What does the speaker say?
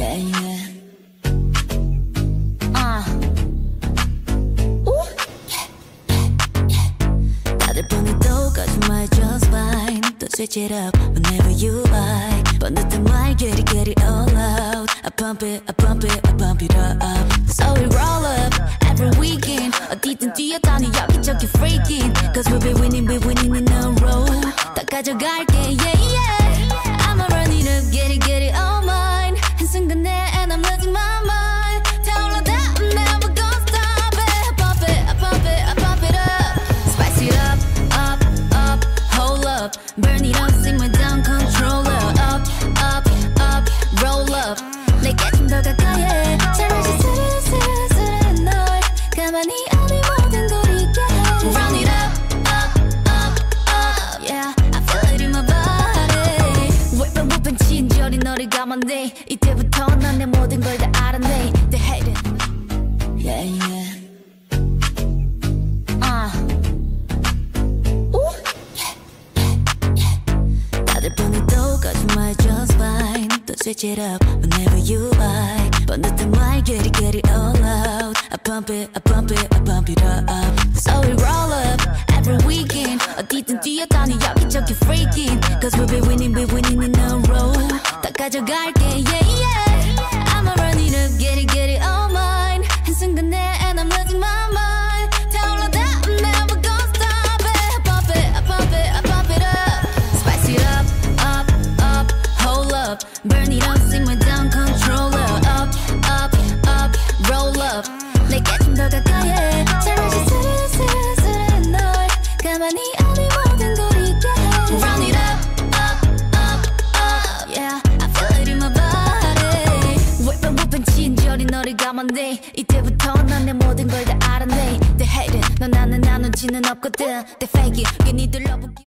Yeah, yeah. Switch it up whenever you like. But not the mic, get it all out. I pump it, I pump it, I pump it up. So we roll up every weekend. 어디든 뛰어다니 여기저기 freaking. Cause we'll be winning, we're winning in a row. 다 가져갈게, yeah, yeah. I'ma run it up, get it all mine. 한순간에 and I'm losing my mind. 타올라 다, I'm never gonna stop it. I pump it, I pump it, I pump it up. Spice it up, up, up, hold up. Burn it up, simmer down, controller. Up, up, up, roll up. 내게 좀 더 가까이 해. 잠시 스르스르스르 널 가만히 아니 모든 걸 잊게 해. Run it up, up, up, up. Yeah, I feel it in my body. 웨빵 친절히 너를 감안해. 이때부터 난 내 모든 걸 다 알아내. They hate it. Yeah, yeah. Might just fine. Don't switch it up whenever you like. But not the mic, get it all out. I pump it, I pump it, I pump it up. So we roll up every weekend. 어디든 뛰어다니 여기저기 freaking. Cause we'll be winning, we're winning in a row. 다 가져갈게, yeah, yeah. I'ma run it up, get it all mine. 한순간에 and I'm losing my mind. 타올라 다, I'm never gonna stop it. I pump it, I pump it, I pump it up. Spice it up. Burn it up, simmer down, controller. Up, up, up, roll up. 내게 좀 더 가까이 해. 잠시 스르스르스르 널 가만히 아니 모든 걸 잊게 해. Run it up, up, up, up. Yeah, I feel it in my body. 웨빵 친절히 너를 감안해. 이때부터 난 내 모든 걸 다 알아내. They hate it. 너 나는 나누지는 없거든. They fake it. 걔 니들 러브